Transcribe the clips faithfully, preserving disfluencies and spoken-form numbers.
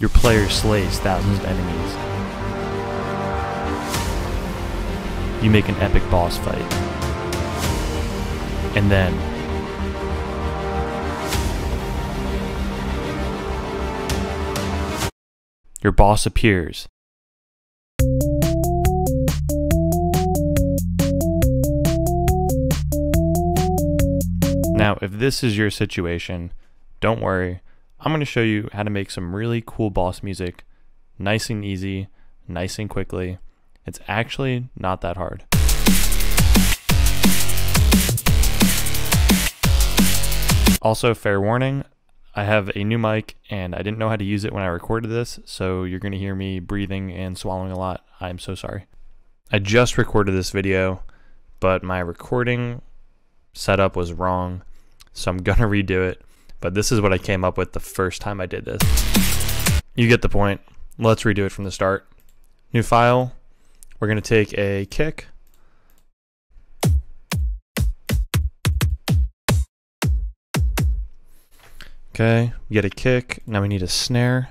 Your player slays thousands of enemies. You make an epic boss fight. And then your boss appears. Now, if this is your situation, don't worry. I'm going to show you how to make some really cool boss music, nice and easy, nice and quickly. It's actually not that hard. Also, fair warning, I have a new mic and I didn't know how to use it when I recorded this, so you're going to hear me breathing and swallowing a lot. I'm so sorry. I just recorded this video, but my recording setup was wrong, so I'm going to redo it. But this is what I came up with the first time I did this. You get the point. Let's redo it from the start. New file. We're going to take a kick. Okay, we get a kick. Now we need a snare.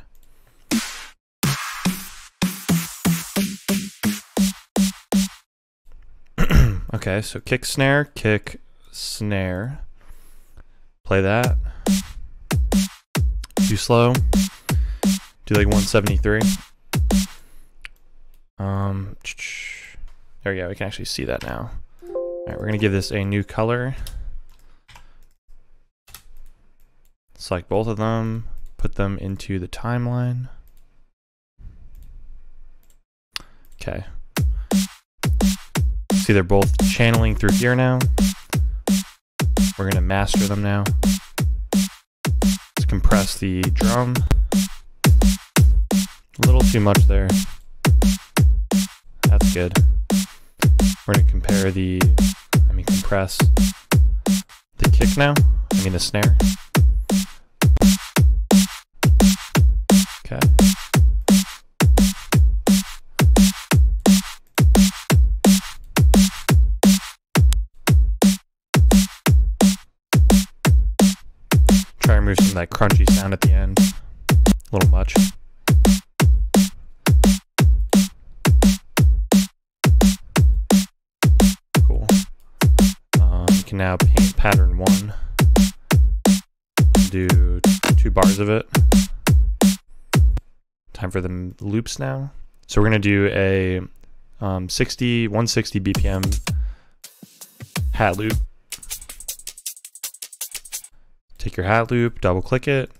Okay, so kick, snare, kick, snare. Play that. Too slow. Do like one seventy-three. Um, there we go. We can actually see that now. All right, we're gonna give this a new color. Select both of them. Put them into the timeline. Okay. See, they're both channeling through here now. We're going to master them now. Let's compress the drum. A little too much there. That's good. We're going to compare the, I mean compress the kick now, I mean the snare. Okay. Remove some of that crunchy sound at the end. A little much. Cool. Um, you can now paint pattern one. Do two bars of it. Time for the loops now. So we're going to do a um, sixty, one sixty B P M hat loop. Take your hat loop, double click it,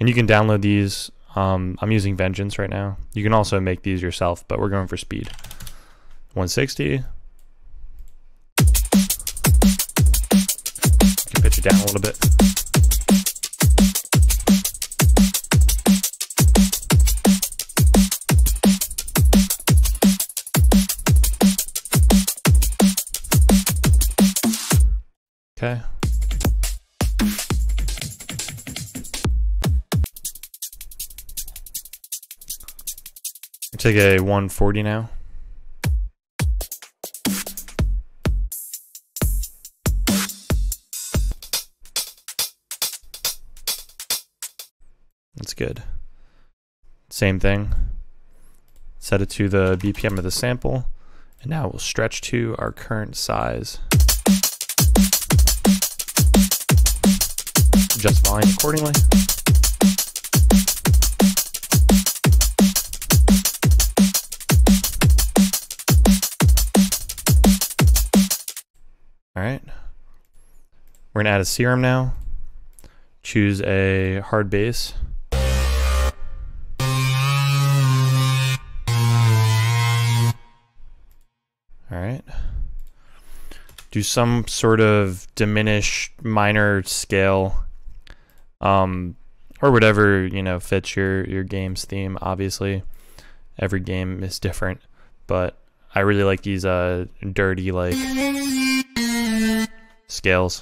and you can download these. Um, I'm using Vengeance right now. You can also make these yourself, but we're going for speed. one sixty. You can pitch it down a little bit. Okay. Take a one forty now. That's good. Same thing. Set it to the B P M of the sample, and now we'll stretch to our current size. Adjust volume accordingly. All right, we're gonna add a serum now. Choose a hard bass. All right, do some sort of diminished minor scale, um, or whatever, you know, fits your your game's theme. Obviously, every game is different, but I really like these uh dirty like. Scales.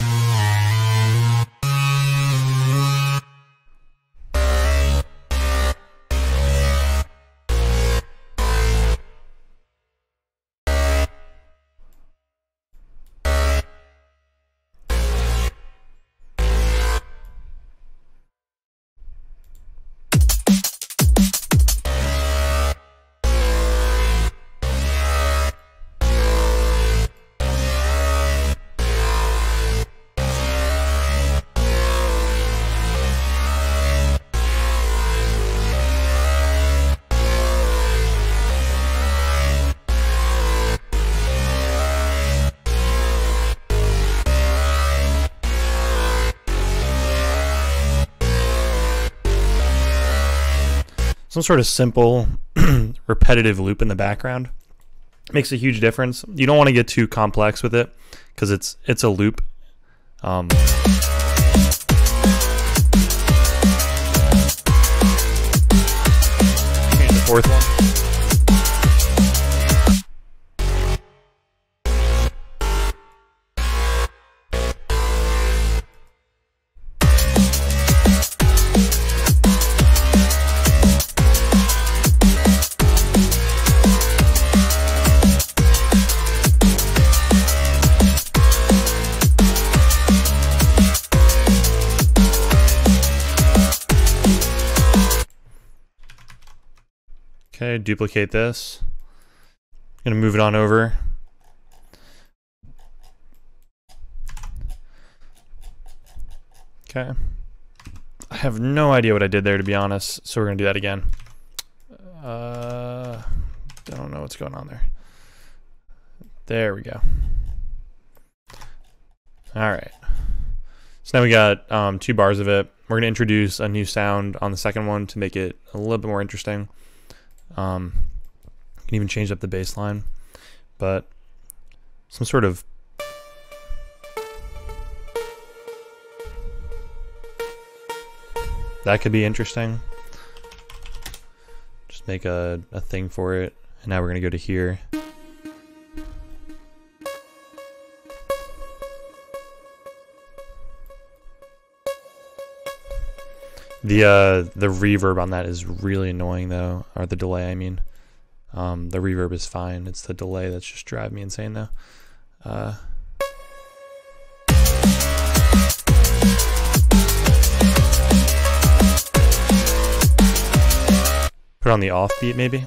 some sort of simple repetitive loop in the background makes a huge difference. You don't want to get too complex with it because it's it's a loop. Um, change the fourth one. Okay, duplicate this. I'm gonna move it on over. Okay. I have no idea what I did there, to be honest, so we're gonna do that again. Uh, I don't know what's going on there. There we go. All right. So now we got um, two bars of it. We're gonna introduce a new sound on the second one to make it a little bit more interesting. Um, you can even change up the bass line, but some sort of that could be interesting. Just make a, a thing for it, and now we're gonna go to here. The uh, the reverb on that is really annoying though, or the delay I mean. Um, the reverb is fine, it's the delay that's just driving me insane though. Uh, put on the off beat maybe.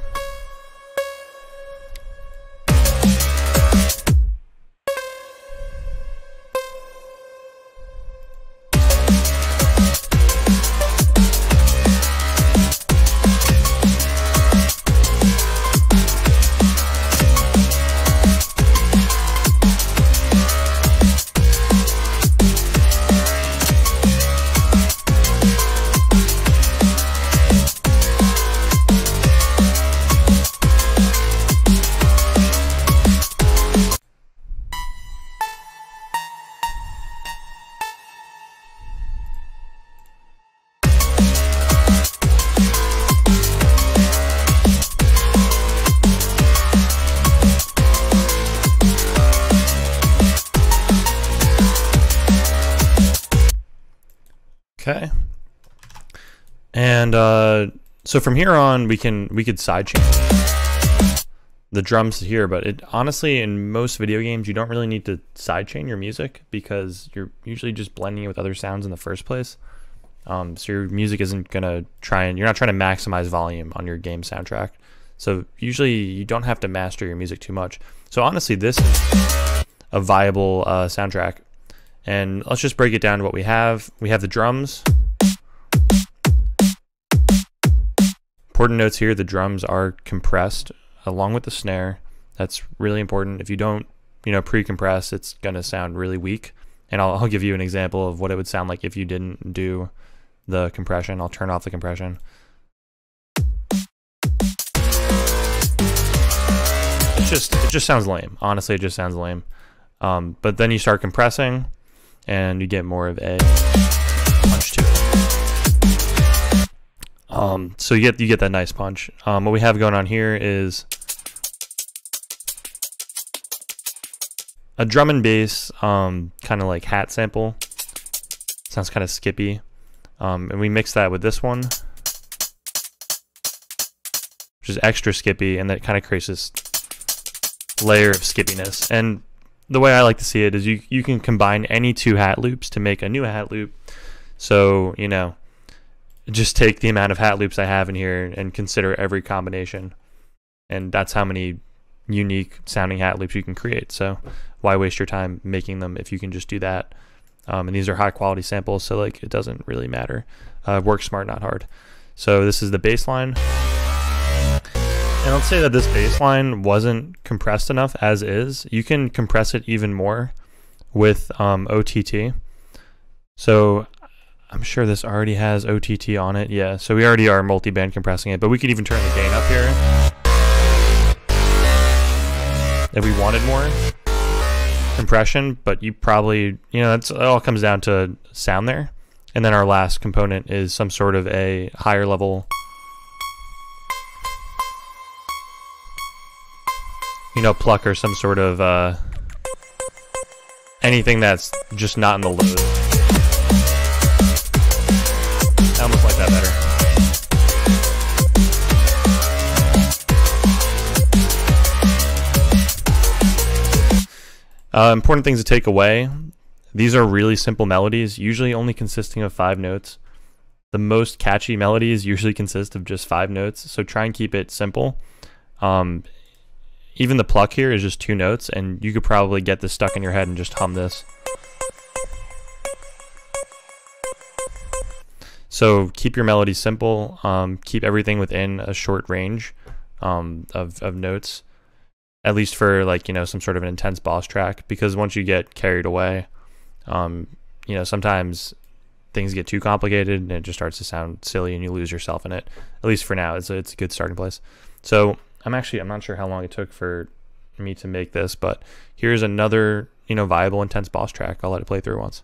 Okay, and uh, so from here on we can we could side chain the drums here, but it honestly in most video games you don't really need to side chain your music because you're usually just blending it with other sounds in the first place. Um, so your music isn't gonna try and you're not trying to maximize volume on your game soundtrack. So usually you don't have to master your music too much. So honestly, this is a viable uh, soundtrack. And let's just break it down to what we have. We have the drums. Important notes here, the drums are compressed along with the snare. That's really important. If you don't, you know, pre-compress, it's gonna sound really weak. And I'll, I'll give you an example of what it would sound like if you didn't do the compression. I'll turn off the compression. It just, it just sounds lame. Honestly, it just sounds lame. Um, but then you start compressing, and you get more of a punch to it. Um, so you get you get that nice punch. Um, what we have going on here is a drum and bass, um, kind of like hat sample. Sounds kind of skippy, um, and we mix that with this one, which is extra skippy, and that kind of creates this layer of skippiness. And the way I like to see it is you, you can combine any two hat loops to make a new hat loop. So, you know, just take the amount of hat loops I have in here and consider every combination. And that's how many unique sounding hat loops you can create. So why waste your time making them if you can just do that? Um, and these are high quality samples, so like it doesn't really matter. Uh, work smart, not hard. So this is the bass line. And let's say that this bass line wasn't compressed enough as is. You can compress it even more with um, O T T. So I'm sure this already has O T T on it. Yeah, so we already are multi-band compressing it, but we could even turn the gain up here if we wanted more compression, but you probably, you know, that's, it all comes down to sound there. And then our last component is some sort of a higher level. You know, pluck or some sort of uh, anything that's just not in the load. I almost like that better. Uh, important things to take away. These are really simple melodies, usually only consisting of five notes. The most catchy melodies usually consist of just five notes, so try and keep it simple. Um, even the pluck here is just two notes, and you could probably get this stuck in your head and just hum this. So keep your melodies simple, um, keep everything within a short range um, of, of notes, at least for, like, you know, some sort of an intense boss track, because once you get carried away, um, you know, sometimes things get too complicated and it just starts to sound silly and you lose yourself in it. At least for now, it's a, it's a good starting place. So I'm actually, I'm not sure how long it took for me to make this, but here's another, you know, viable intense boss track. I'll let it play through once.